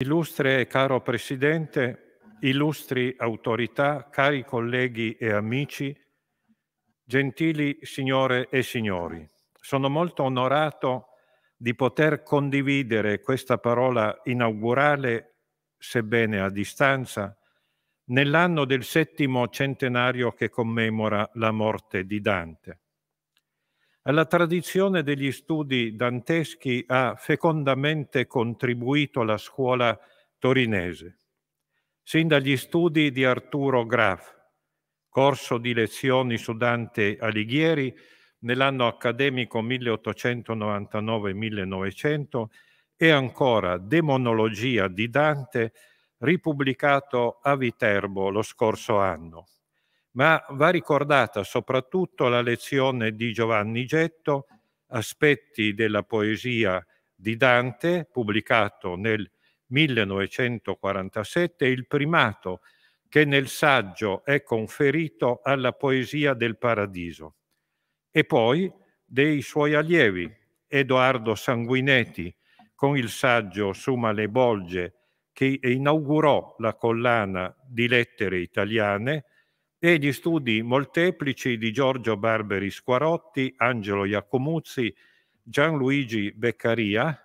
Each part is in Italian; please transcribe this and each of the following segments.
Illustre e caro Presidente, illustri autorità, cari colleghi e amici, gentili signore e signori, sono molto onorato di poter condividere questa parola inaugurale, sebbene a distanza, nell'anno del 7° centenario che commemora la morte di Dante. Alla tradizione degli studi danteschi ha fecondamente contribuito la scuola torinese, sin dagli studi di Arturo Graf, corso di lezioni su Dante Alighieri nell'anno accademico 1899-1900 e ancora Demonologia di Dante, ripubblicato a Viterbo lo scorso anno. Ma va ricordata soprattutto la lezione di Giovanni Getto, Aspetti della poesia di Dante, pubblicato nel 1947, il primato che nel saggio è conferito alla poesia del Paradiso. E poi dei suoi allievi, Edoardo Sanguinetti, con il saggio Summa le Bolge, che inaugurò la collana di lettere italiane, e gli studi molteplici di Giorgio Barberi Squarotti, Angelo Iacomuzzi, Gianluigi Beccaria,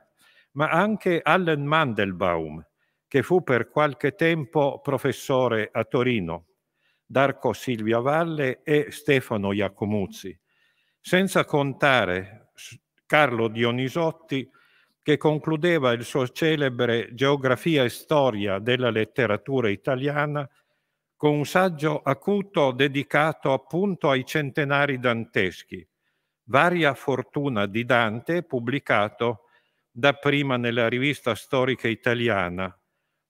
ma anche Allen Mandelbaum, che fu per qualche tempo professore a Torino, D'Arco Silvio Avalle e Stefano Iacomuzzi, senza contare Carlo Dionisotti, che concludeva il suo celebre Geografia e Storia della letteratura italiana con un saggio acuto dedicato appunto ai centenari danteschi, Varia fortuna di Dante, pubblicato dapprima nella Rivista Storica Italiana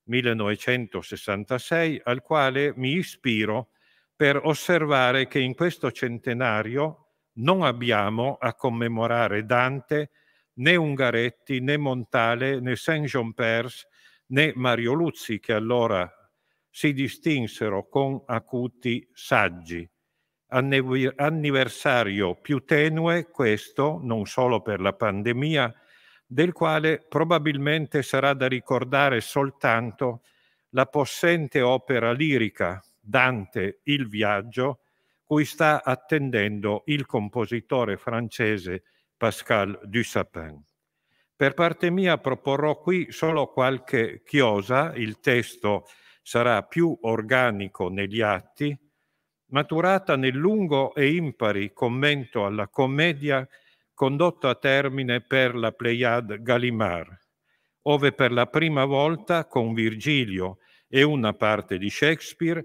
1966, al quale mi ispiro per osservare che in questo centenario non abbiamo a commemorare Dante né Ungaretti, né Montale, né Saint-John Perse, né Mario Luzzi, che allora si distinsero con acuti saggi. Anniversario più tenue, questo, non solo per la pandemia, del quale probabilmente sarà da ricordare soltanto la possente opera lirica Dante il Viaggio, cui sta attendendo il compositore francese Pascal Dussapin. Per parte mia proporrò qui solo qualche chiosa, il testo sarà più organico negli atti, maturata nel lungo e impari commento alla commedia condotto a termine per la Pleiade Gallimard, ove per la prima volta con Virgilio e una parte di Shakespeare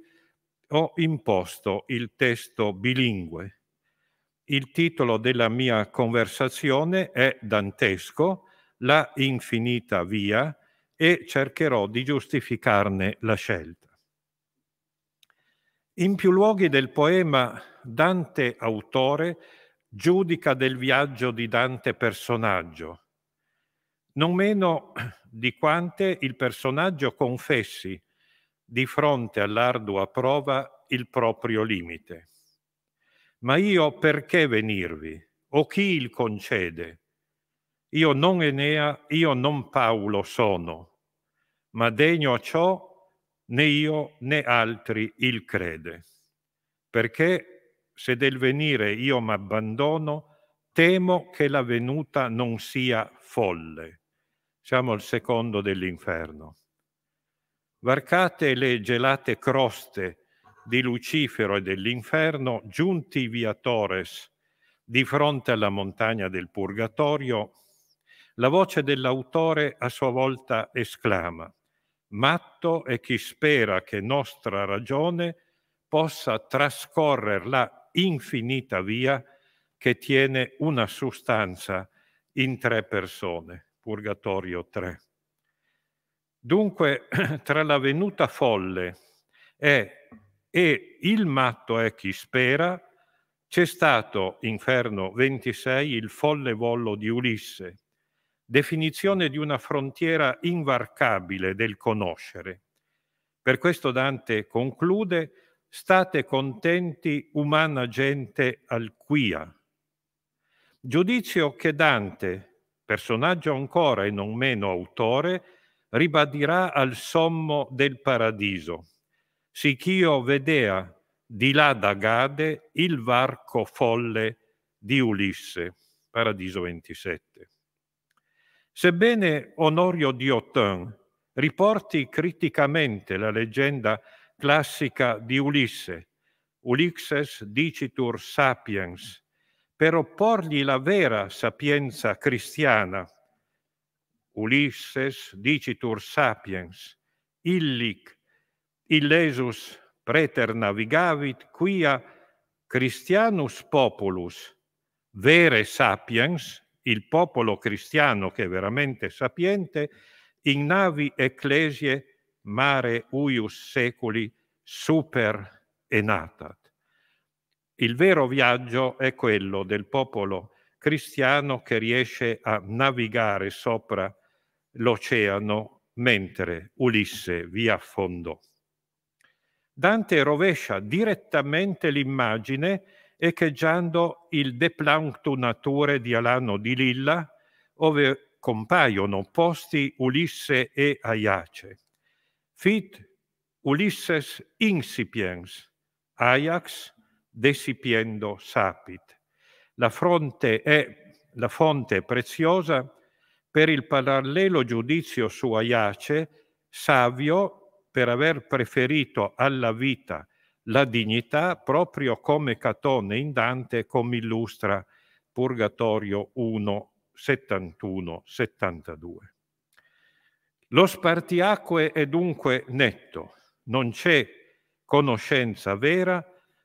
ho imposto il testo bilingue. Il titolo della mia conversazione è dantesco, La infinita via, e cercherò di giustificarne la scelta. In più luoghi del poema, Dante autore giudica del viaggio di Dante personaggio, non meno di quante il personaggio confessi di fronte all'ardua prova il proprio limite. Ma io perché venirvi? O chi il concede? Io non Enea, io non Paolo sono, ma degno a ciò né io né altri il crede. Perché se del venire io m'abbandono, temo che la venuta non sia folle. Siamo al secondo dell'inferno. Varcate le gelate croste di Lucifero e dell'inferno, giunti via Torres, di fronte alla montagna del Purgatorio, la voce dell'autore a sua volta esclama: matto è chi spera che nostra ragione possa trascorrer la infinita via che tiene una sostanza in 3 persone. Purgatorio 3. Dunque, tra la venuta folle e il matto è chi spera, c'è stato, Inferno 26, il folle volo di Ulisse, definizione di una frontiera invarcabile del conoscere. Per questo Dante conclude: state contenti, umana gente alquia. Giudizio che Dante, personaggio ancora e non meno autore, ribadirà al sommo del paradiso, sicch'io vedea di là da Gade il varco folle di Ulisse, Paradiso 27. Sebbene Onorio Dioton riporti criticamente la leggenda classica di Ulisse, Ulysses dicitur sapiens, per opporgli la vera sapienza cristiana, Ulysses dicitur sapiens, illic illesus preternavigavit quia Christianus populus, vere sapiens, il popolo cristiano che è veramente sapiente, in navi ecclesie mare huius seculi super enatat. Il vero viaggio è quello del popolo cristiano che riesce a navigare sopra l'oceano mentre Ulisse vi affondò. Dante rovescia direttamente l'immagine echeggiando il De Planctu Nature di Alano di Lilla, ove compaiono opposti Ulisse e Aiace. Fit Ulisses insipiens, Ajax decipiendo sapit. La fonte è preziosa per il parallelo giudizio su Aiace, savio per aver preferito alla vita la dignità, proprio come Catone in Dante, come illustra Purgatorio 1, 71-72. Lo spartiacque è dunque netto, non c'è conoscenza vera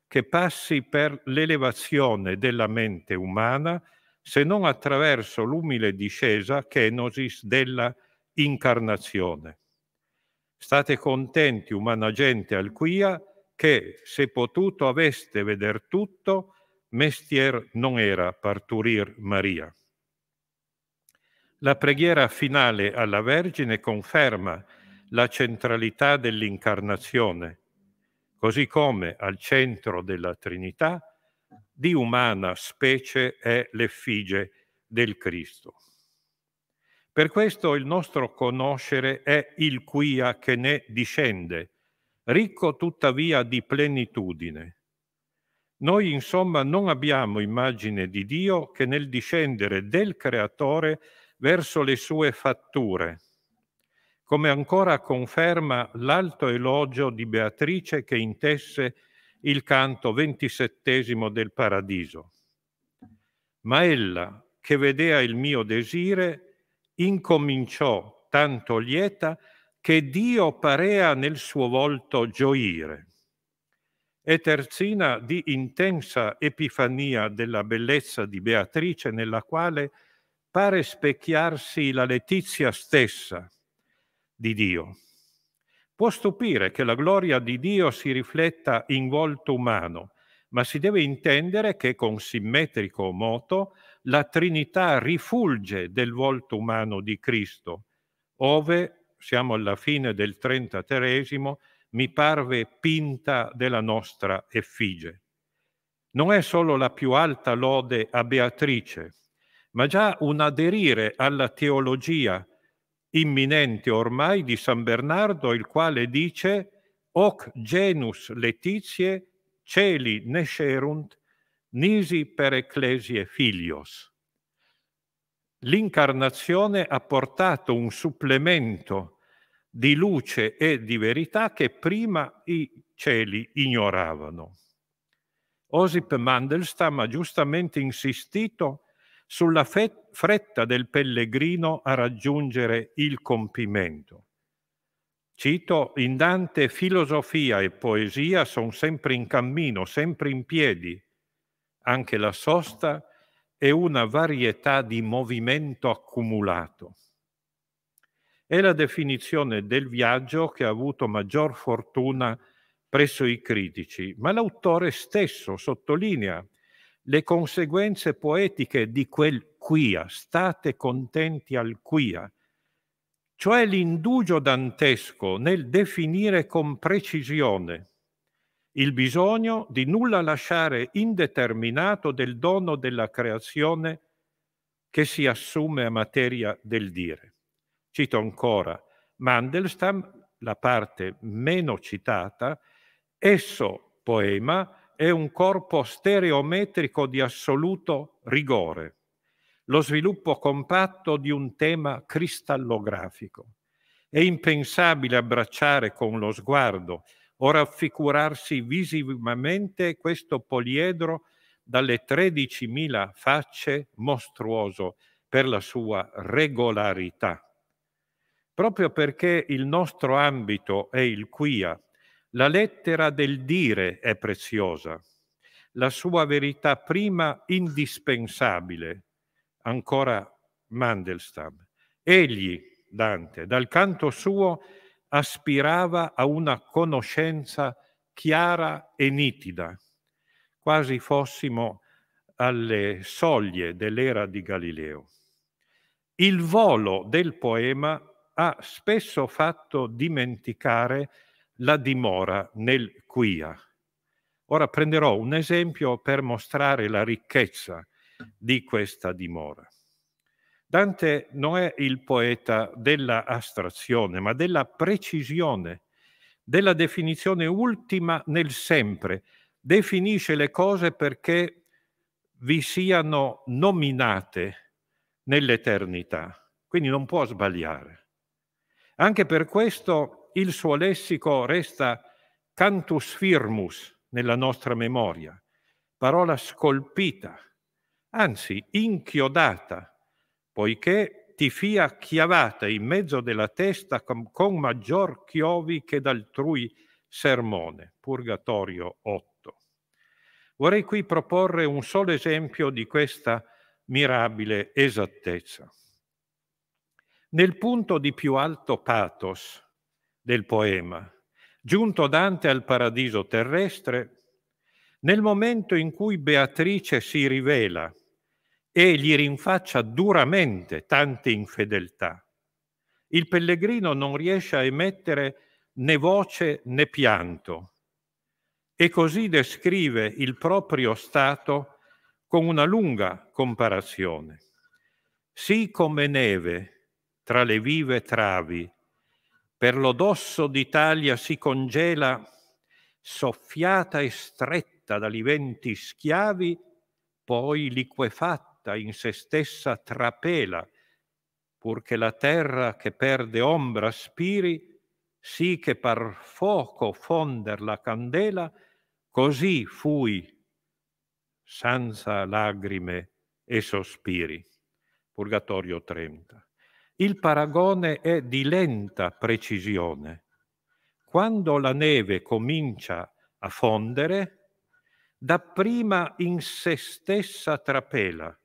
che passi per l'elevazione della mente umana, se non attraverso l'umile discesa, kenosis, della incarnazione. State contenti, umana gente alquia, che se potuto aveste veder tutto, mestier non era parturir Maria. La preghiera finale alla Vergine conferma la centralità dell'incarnazione, così come al centro della Trinità di umana specie è l'effigie del Cristo. Per questo il nostro conoscere è il quia che ne discende, ricco tuttavia di plenitudine. Noi insomma non abbiamo immagine di Dio che nel discendere del Creatore verso le sue fatture, come ancora conferma l'alto elogio di Beatrice che intesse il canto 27° del Paradiso. Ma ella, che vedea il mio desire, incominciò tanto lieta che Dio parea nel suo volto gioire. È terzina di intensa epifania della bellezza di Beatrice, nella quale pare specchiarsi la letizia stessa di Dio. Può stupire che la gloria di Dio si rifletta in volto umano, ma si deve intendere che con simmetrico moto la Trinità rifulge del volto umano di Cristo, ove, siamo alla fine del 33°, mi parve pinta della nostra effigie. Non è solo la più alta lode a Beatrice, ma già un aderire alla teologia imminente ormai di San Bernardo, il quale dice «Hoc genus letitie celi nescerunt, nisi per ecclesie filios». L'incarnazione ha portato un supplemento di luce e di verità che prima i cieli ignoravano. Osip Mandelstam ha giustamente insistito sulla fretta del pellegrino a raggiungere il compimento. Cito, in Dante filosofia e poesia sono sempre in cammino, sempre in piedi. Anche la sosta è una varietà di movimento accumulato. È la definizione del viaggio che ha avuto maggior fortuna presso i critici, ma l'autore stesso sottolinea le conseguenze poetiche di quel quia, state contenti al quia, cioè l'indugio dantesco nel definire con precisione il bisogno di nulla lasciare indeterminato del dono della creazione che si assume a materia del dire. Cito ancora, Mandelstam, la parte meno citata, esso, poema, è un corpo stereometrico di assoluto rigore, lo sviluppo compatto di un tema cristallografico. È impensabile abbracciare con lo sguardo o raffigurarsi visivamente questo poliedro dalle 13.000 facce, mostruoso per la sua regolarità. Proprio perché il nostro ambito è il quia, la lettera del dire è preziosa, la sua verità prima indispensabile. Ancora Mandelstam. Egli, Dante, dal canto suo aspirava a una conoscenza chiara e nitida, quasi fossimo alle soglie dell'era di Galileo. Il volo del poema ha spesso fatto dimenticare la dimora nel quia. Ora prenderò un esempio per mostrare la ricchezza di questa dimora. Dante non è il poeta della astrazione, ma della precisione, della definizione ultima nel sempre. Definisce le cose perché vi siano nominate nell'eternità, quindi non può sbagliare. Anche per questo il suo lessico resta cantus firmus nella nostra memoria, parola scolpita, anzi inchiodata, poiché ti fia chiavata in mezzo della testa con maggior chiovi che d'altrui sermone. Purgatorio 8. Vorrei qui proporre un solo esempio di questa mirabile esattezza. Nel punto di più alto pathos del poema, giunto Dante al paradiso terrestre, nel momento in cui Beatrice si rivela e gli rinfaccia duramente tante infedeltà, il pellegrino non riesce a emettere né voce né pianto e così descrive il proprio stato con una lunga comparazione. Sì come neve tra le vive travi, per l'odosso d'Italia si congela, soffiata e stretta dagli venti schiavi, poi liquefatta in se stessa trapela, purché la terra che perde ombra aspiri, sì che par fuoco fonder la candela, così fui senza lagrime e sospiri. Purgatorio 30. Il paragone è di lenta precisione. Quando la neve comincia a fondere, dapprima in se stessa trapela,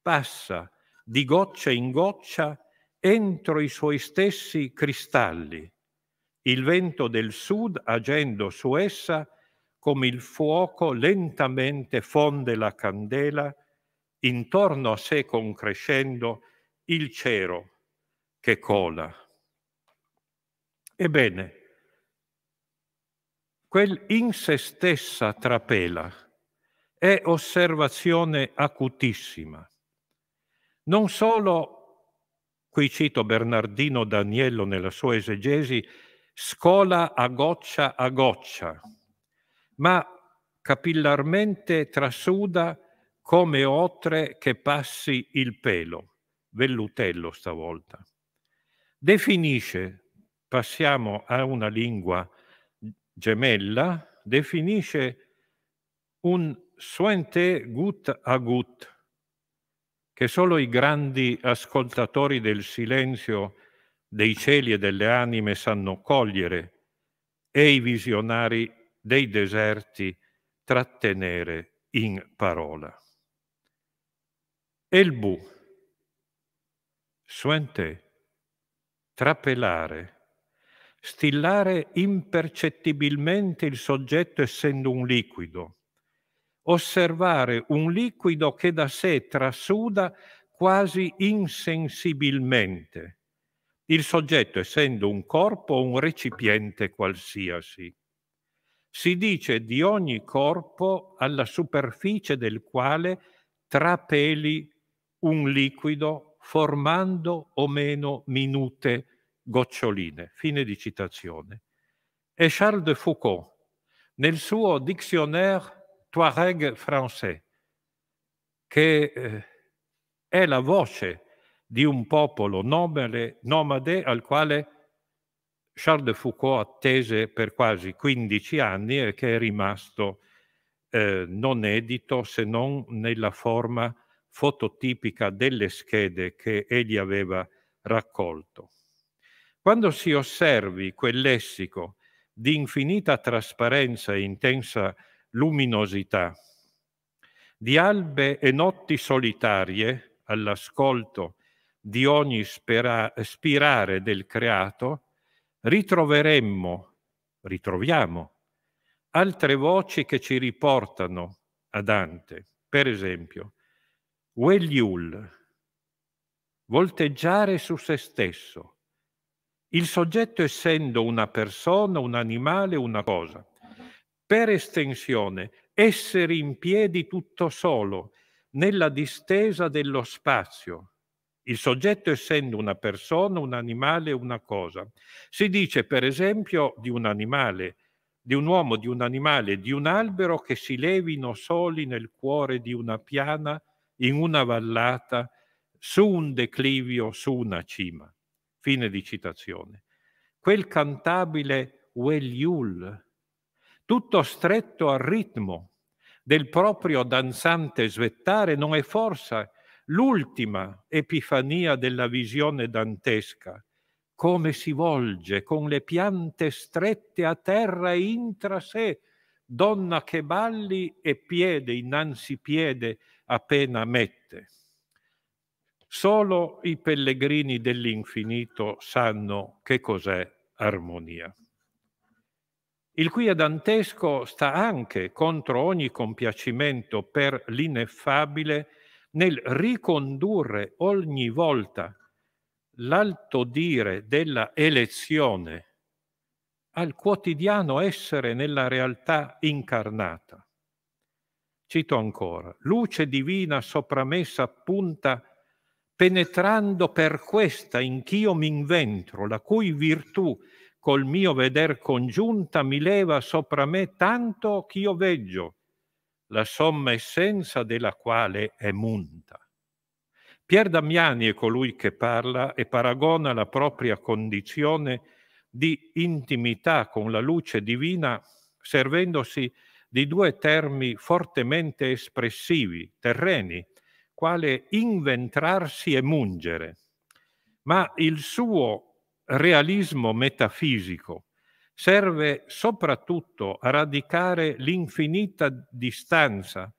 passa di goccia in goccia entro i suoi stessi cristalli, il vento del sud agendo su essa come il fuoco lentamente fonde la candela, intorno a sé concrescendo il cero che cola. Ebbene, quel in se stessa trapela è osservazione acutissima. Non solo, qui cito Bernardino Daniello nella sua esegesi, scola a goccia, ma capillarmente trasuda come otre che passi il pelo. Vellutello stavolta. Definisce, passiamo a una lingua gemella, definisce un suente gut a gut, che solo i grandi ascoltatori del silenzio dei cieli e delle anime sanno cogliere e i visionari dei deserti trattenere in parola. Elbu, suente, trapelare, stillare impercettibilmente il soggetto essendo un liquido, osservare un liquido che da sé trasuda quasi insensibilmente, il soggetto essendo un corpo o un recipiente qualsiasi. Si dice di ogni corpo alla superficie del quale trapeli un liquido formando o meno minute goccioline. Fine di citazione. E Charles de Foucault, nel suo dictionnaire Touareg français, che è la voce di un popolo nomade al quale Charles de Foucault attese per quasi 15 anni e che è rimasto non edito se non nella forma fototipica delle schede che egli aveva raccolto. Quando si osservi quel lessico di infinita trasparenza e intensa luminosità, di albe e notti solitarie all'ascolto di ogni spirare del creato, ritroviamo altre voci che ci riportano a Dante. Per esempio, Ueliul, volteggiare su se stesso, il soggetto essendo una persona, un animale, una cosa. Per estensione, essere in piedi tutto solo, nella distesa dello spazio, il soggetto essendo una persona, un animale, una cosa. Si dice, per esempio, di un animale, di un uomo, di un animale, di un albero che si levino soli nel cuore di una piana, in una vallata, su un declivio, su una cima. Fine di citazione. Quel cantabile Ueliul, tutto stretto al ritmo del proprio danzante svettare, non è forse l'ultima epifania della visione dantesca? Come si volge con le piante strette a terra e intra sé, donna che balli e piede innanzi piede appena mette. Solo i pellegrini dell'infinito sanno che cos'è armonia. Il qui è dantesco sta anche contro ogni compiacimento per l'ineffabile nel ricondurre ogni volta l'alto dire della elezione al quotidiano essere nella realtà incarnata. Cito ancora, luce divina sopramessa punta penetrando per questa in ch'io m'inventro, la cui virtù col mio veder congiunta mi leva sopra me tanto ch'io veggio, la somma essenza della quale è munta. Pier Damiani è colui che parla e paragona la propria condizione di intimità con la luce divina servendosi di due termini fortemente espressivi, terreni, quale inventrarsi e mungere. Ma il suo realismo metafisico serve soprattutto a radicare l'infinita distanza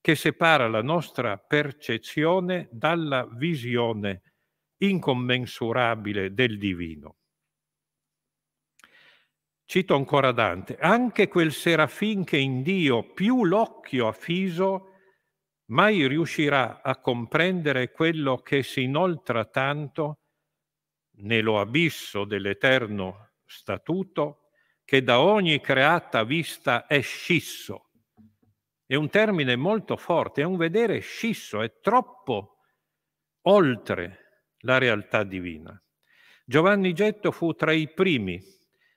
che separa la nostra percezione dalla visione incommensurabile del divino. Cito ancora Dante, anche quel serafin che in Dio più l'occhio affiso mai riuscirà a comprendere quello che si inoltra tanto nello abisso dell'eterno statuto che da ogni creata vista è scisso. È un termine molto forte, è un vedere scisso, è troppo oltre la realtà divina. Giovanni Getto fu tra i primi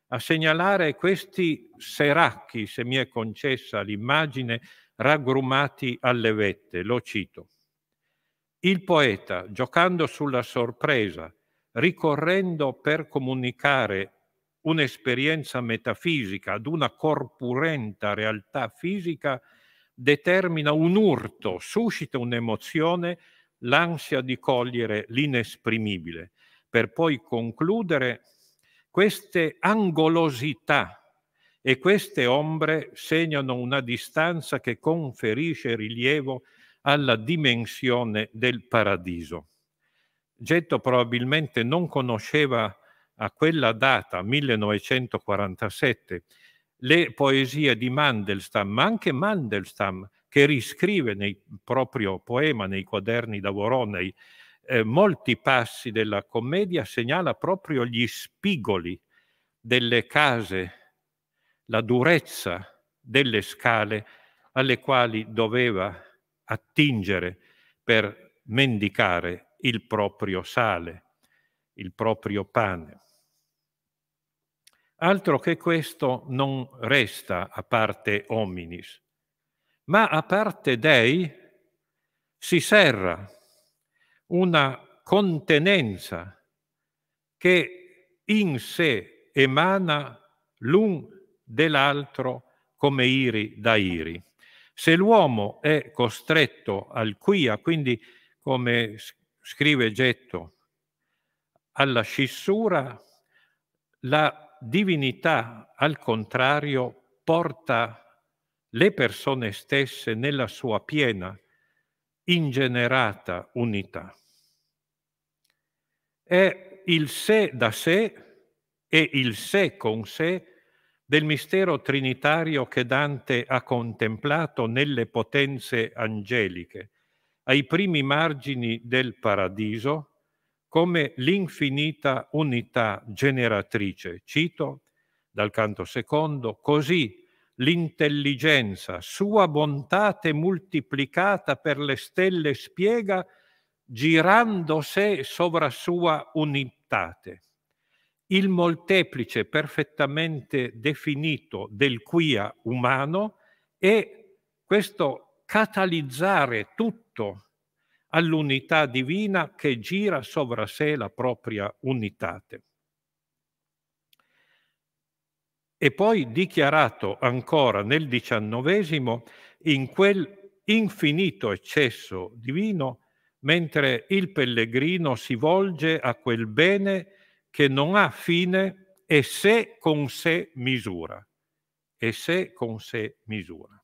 a segnalare questi seracchi, se mi è concessa l'immagine, raggrumati alle vette. Lo cito. Il poeta, giocando sulla sorpresa, ricorrendo per comunicare un'esperienza metafisica ad una corpulenta realtà fisica, determina un urto, suscita un'emozione, l'ansia di cogliere l'inesprimibile, per poi concludere: queste angolosità e queste ombre segnano una distanza che conferisce rilievo alla dimensione del paradiso. Getto probabilmente non conosceva a quella data, 1947, le poesie di Mandelstam, ma anche Mandelstam, che riscrive nel proprio poema, nei Quaderni d'Avoronei, molti passi della commedia, segnala proprio gli spigoli delle case, la durezza delle scale alle quali doveva attingere per mendicare il proprio sale, il proprio pane. Altro che questo non resta a parte hominis, ma a parte dei si serra una contenenza che in sé emana l'un dell'altro come iri da iri. Se l'uomo è costretto al quia, quindi come scrive Getto, alla scissura, la divinità al contrario porta le persone stesse nella sua piena, ingenerata unità. È il sé da sé e il sé con sé del mistero trinitario che Dante ha contemplato nelle potenze angeliche, ai primi margini del paradiso, come l'infinita unità generatrice. Cito dal canto secondo: così l'intelligenza, sua bontate moltiplicata per le stelle, spiega, girando sé sovra sua unitate. Il molteplice perfettamente definito del quia umano e questo catalizzare tutto all'unità divina che gira sovra sé la propria unitate. E poi dichiarato ancora nel XIX, in quel infinito eccesso divino, mentre il pellegrino si volge a quel bene che non ha fine e sé con sé misura. E sé con sé misura.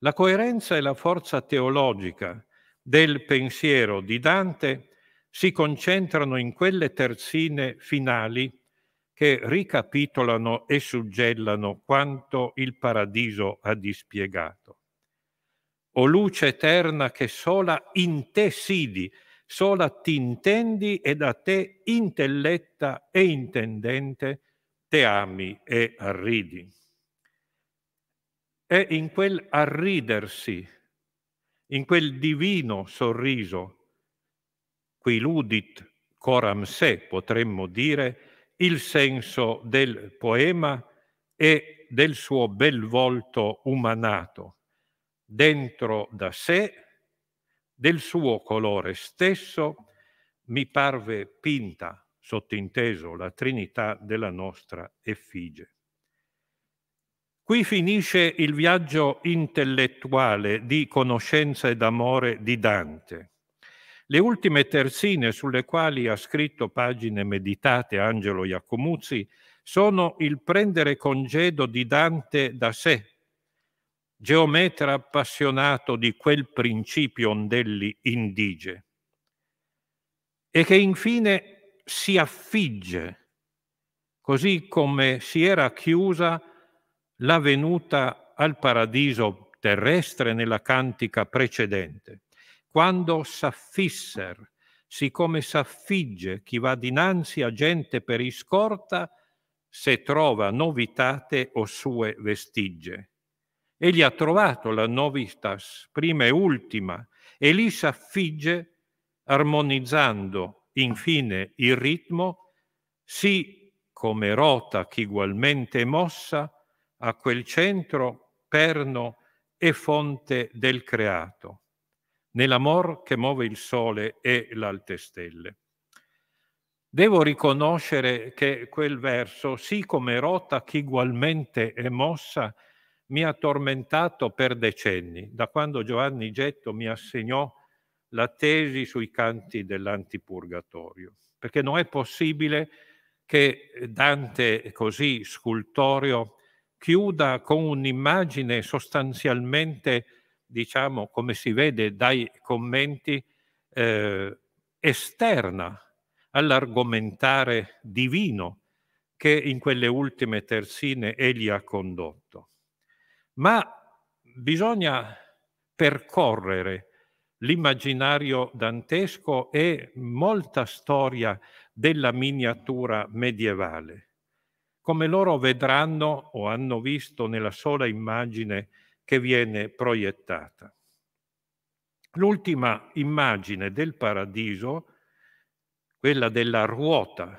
La coerenza e la forza teologica del pensiero di Dante si concentrano in quelle terzine finali che ricapitolano e suggellano quanto il paradiso ha dispiegato. O luce eterna che sola in te sidi, sola ti intendi e da te intelletta e intendente te ami e arridi. È in quel arridersi, in quel divino sorriso, qui ludit coram se, potremmo dire, il senso del poema e del suo bel volto umanato, dentro da sé, del suo colore stesso, mi parve pinta, sottinteso, la Trinità della nostra effigie. Qui finisce il viaggio intellettuale di conoscenza e d'amore di Dante. Le ultime terzine sulle quali ha scritto pagine meditate Angelo Iacomuzzi sono il prendere congedo di Dante da sé, geometra appassionato di quel principio ondelli indige, e che infine si affigge, così come si era chiusa la venuta al paradiso terrestre nella cantica precedente, quando s'affisser, siccome s'affigge chi va dinanzi a gente per iscorta, se trova novitate o sue vestigie. Egli ha trovato la novitas, prima e ultima, e lì s'affigge, armonizzando infine il ritmo, sì come rota chi ugualmente mossa, a quel centro, perno e fonte del creato, nell'amor che muove il sole e l'alte stelle. Devo riconoscere che quel verso, sì come rota chi ugualmente è mossa, mi ha tormentato per decenni, da quando Giovanni Getto mi assegnò la tesi sui canti dell'antipurgatorio, perché non è possibile che Dante, così scultoreo, chiuda con un'immagine sostanzialmente, diciamo, come si vede dai commenti, esterna all'argomentare divino che in quelle ultime terzine egli ha condotto. Ma bisogna percorrere l'immaginario dantesco e molta storia della miniatura medievale, come loro vedranno o hanno visto nella sola immagine che viene proiettata. L'ultima immagine del paradiso, quella della ruota,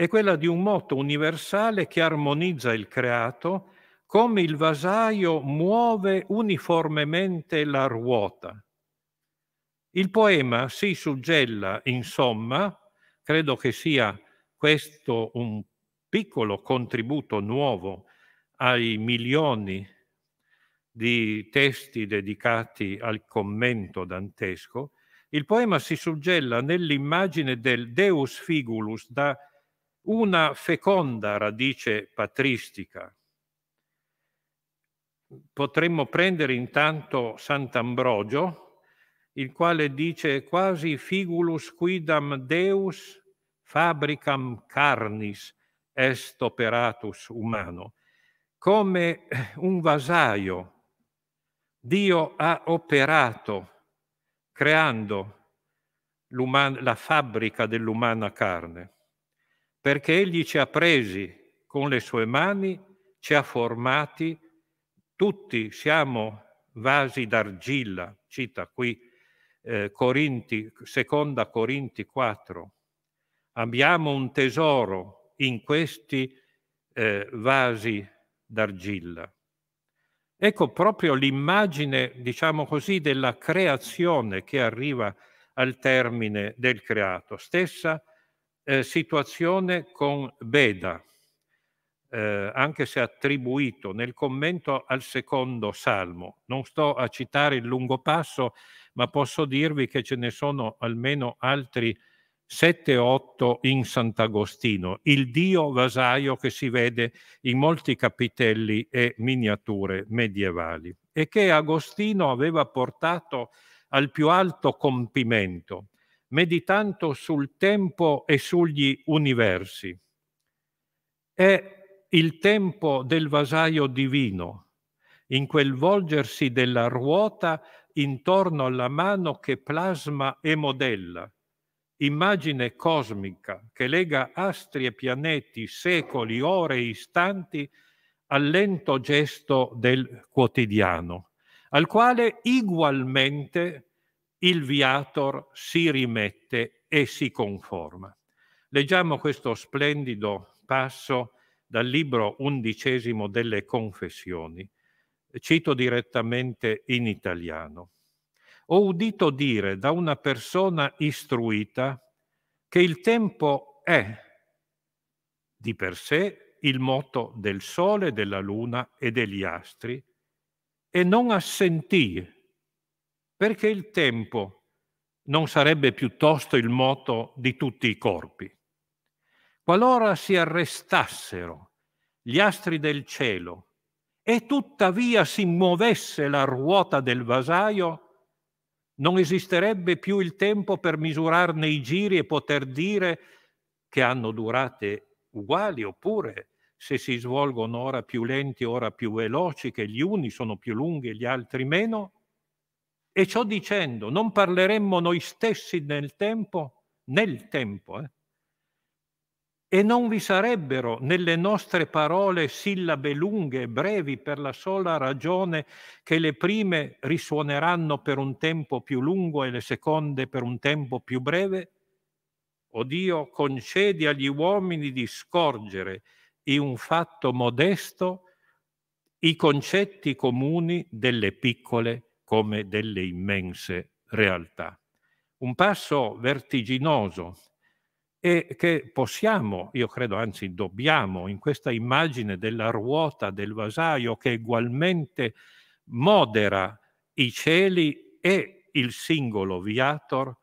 è quella di un moto universale che armonizza il creato come il vasaio muove uniformemente la ruota. Il poema si suggella, insomma, credo che sia questo un piccolo contributo nuovo ai milioni di testi dedicati al commento dantesco, il poema si suggella nell'immagine del Deus Figulus da una feconda radice patristica. Potremmo prendere intanto Sant'Ambrogio, il quale dice quasi figulus quidam Deus fabricam carnis est operatus humano. Come un vasaio, Dio ha operato creando la fabbrica dell'umana carne, perché egli ci ha presi con le sue mani, ci ha formati, tutti siamo vasi d'argilla, cita qui Corinti, seconda Corinti 4. Abbiamo un tesoro in questi vasi d'argilla. Ecco proprio l'immagine, diciamo così, della creazione che arriva al termine del creato. Stessa situazione con Beda, anche se attribuito nel commento al secondo salmo. Non sto a citare il lungo passo, ma posso dirvi che ce ne sono almeno altri 7-8 in Sant'Agostino, il Dio vasaio che si vede in molti capitelli e miniature medievali e che Agostino aveva portato al più alto compimento, meditando sul tempo e sugli universi. È il tempo del vasaio divino, in quel volgersi della ruota intorno alla mano che plasma e modella, immagine cosmica che lega astri e pianeti, secoli, ore e istanti al lento gesto del quotidiano, al quale ugualmente il viator si rimette e si conforma. Leggiamo questo splendido passo dal libro undicesimo delle Confessioni. Cito direttamente in italiano. Ho udito dire da una persona istruita che il tempo è di per sé il moto del sole, della luna e degli astri e non assentii, perché il tempo non sarebbe piuttosto il moto di tutti i corpi. Qualora si arrestassero gli astri del cielo e tuttavia si muovesse la ruota del vasaio, non esisterebbe più il tempo per misurarne i giri e poter dire che hanno durate uguali, oppure se si svolgono ora più lenti, ora più veloci, che gli uni sono più lunghi e gli altri meno. E ciò dicendo, non parleremmo noi stessi nel tempo, e non vi sarebbero nelle nostre parole sillabe lunghe e brevi per la sola ragione che le prime risuoneranno per un tempo più lungo e le seconde per un tempo più breve? O Dio, concedi agli uomini di scorgere in un fatto modesto i concetti comuni delle piccole come delle immense realtà. Un passo vertiginoso, e che possiamo, io credo, anzi dobbiamo, in questa immagine della ruota del vasaio che ugualmente modera i cieli e il singolo viator,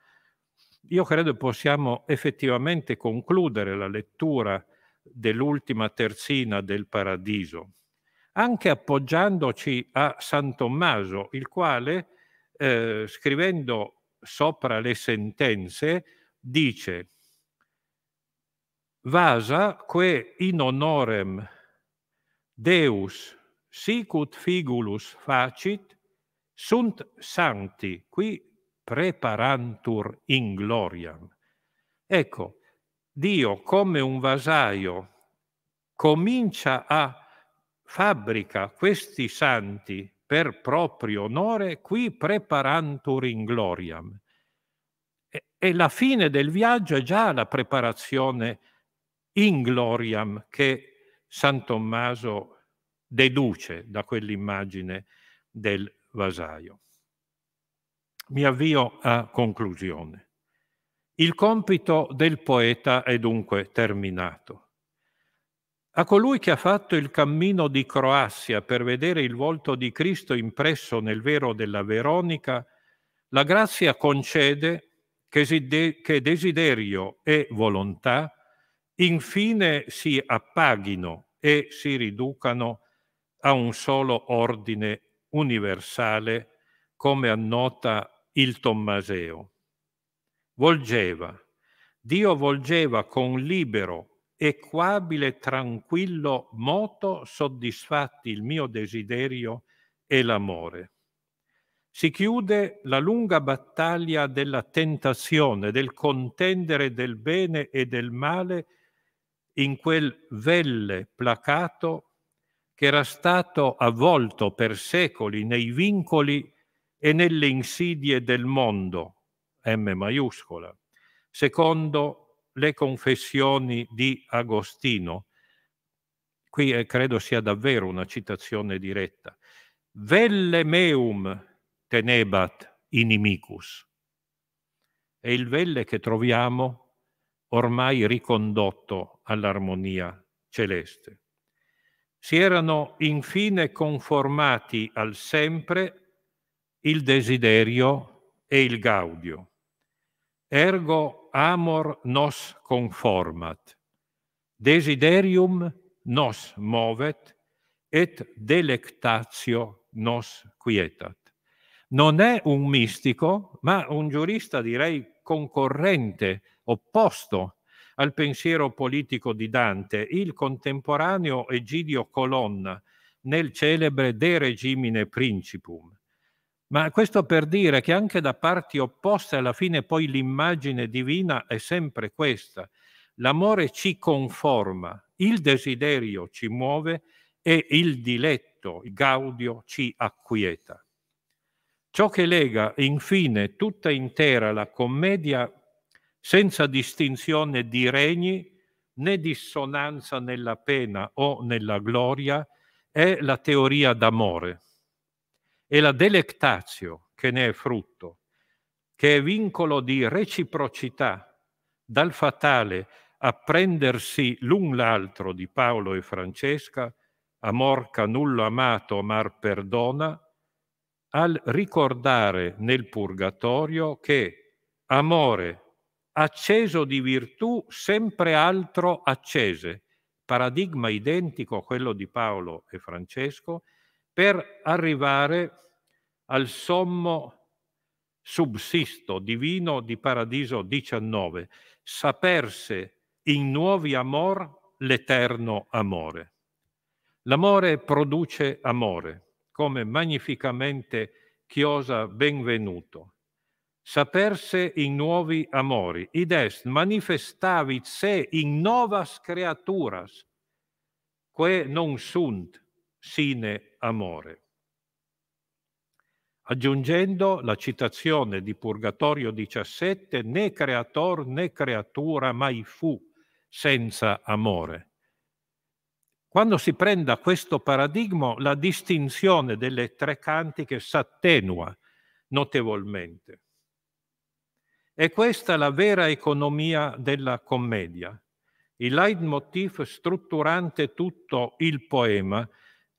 io credo possiamo effettivamente concludere la lettura dell'ultima terzina del Paradiso, anche appoggiandoci a San Tommaso, il quale, scrivendo sopra le sentenze, dice Vasa que in honorem Deus sicut figulus facit sunt sancti qui preparantur in gloriam. Ecco, Dio come un vasaio comincia a fabbrica questi santi per proprio onore qui preparantur in gloriam. E la fine del viaggio è già la preparazione in gloriam che San Tommaso deduce da quell'immagine del vasaio. Mi avvio a conclusione. Il compito del poeta è dunque terminato. A colui che ha fatto il cammino di Croazia per vedere il volto di Cristo impresso nel vero della Veronica, la grazia concede che desiderio e volontà infine si appaghino e si riducano a un solo ordine universale, come annota il Tommaseo. Volgeva, Dio volgeva con libero, equabile, tranquillo moto, soddisfatti il mio desiderio e l'amore. Si chiude la lunga battaglia della tentazione, del contendere del bene e del male in quel velle placato che era stato avvolto per secoli nei vincoli e nelle insidie del mondo, M maiuscola, secondo le confessioni di Agostino. Qui credo sia davvero una citazione diretta. Velle meum tenebat inimicus. È il velle che troviamo ormai ricondotto all'armonia celeste. Si erano infine conformati al sempre il desiderio e il gaudio. Ergo amor nos conformat, desiderium nos movet, et delectatio nos quietat. Non è un mistico, ma un giurista direi concorrente, opposto al pensiero politico di Dante, il contemporaneo Egidio Colonna, nel celebre De Regimine Principum. Ma questo per dire che anche da parti opposte alla fine poi l'immagine divina è sempre questa. L'amore ci conforma, il desiderio ci muove e il diletto, il gaudio, ci acquieta. Ciò che lega infine tutta intera la commedia senza distinzione di regni né dissonanza nella pena o nella gloria è la teoria d'amore. È la delectatio che ne è frutto, che è vincolo di reciprocità dal fatale apprendersi l'un l'altro di Paolo e Francesca, amor che nullo amato mar perdona, al ricordare nel purgatorio che amore acceso di virtù sempre altro accese, paradigma identico a quello di Paolo e Francesco, per arrivare al sommo subsisto divino di Paradiso 19, saperse in nuovi amor l'eterno amore. L'amore produce amore, come magnificamente chiosa Benvenuto. Saperse in nuovi amori, id est manifestavit se in novas creaturas, quae non sunt sine amore. Aggiungendo la citazione di Purgatorio 17, né creator né creatura mai fu senza amore. Quando si prenda questo paradigma, la distinzione delle tre cantiche s'attenua notevolmente. È questa la vera economia della commedia, il leitmotiv strutturante tutto il poema,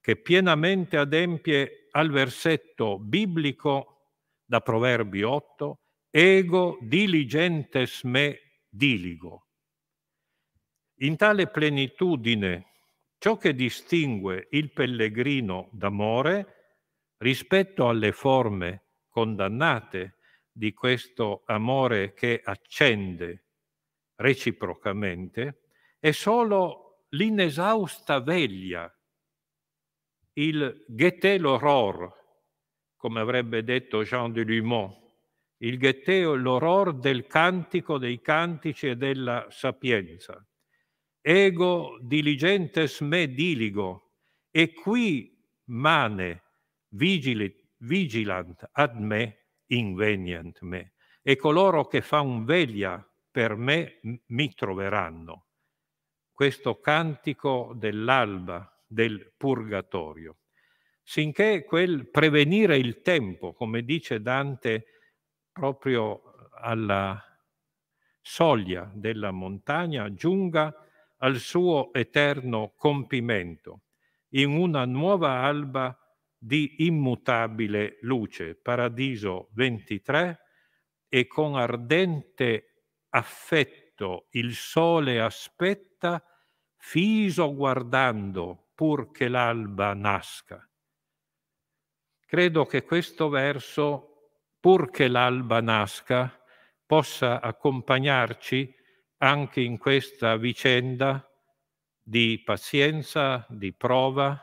che pienamente adempie al versetto biblico da Proverbi 8, ego diligentes me diligo. In tale plenitudine, ciò che distingue il pellegrino d'amore rispetto alle forme condannate di questo amore che accende reciprocamente è solo l'inesausta veglia, il guetter l'aurore, come avrebbe detto Jean de Limon, il guetter l'aurore del cantico, dei cantici e della sapienza. Ego diligentes me diligo, e qui mane vigilant ad me invenient me, e coloro che fan veglia per me mi troveranno. questo cantico dell'alba, del purgatorio, sinché quel prevenire il tempo, come dice Dante proprio alla soglia della montagna, giunga al suo eterno compimento in una nuova alba di immutabile luce, Paradiso 23, e con ardente affetto il sole aspetta, fiso guardando pur che l'alba nasca. Credo che questo verso, pur che l'alba nasca, possa accompagnarci anche in questa vicenda di pazienza, di prova,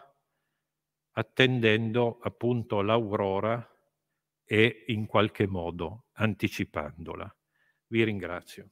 attendendo appunto l'aurora e in qualche modo anticipandola. Vi ringrazio.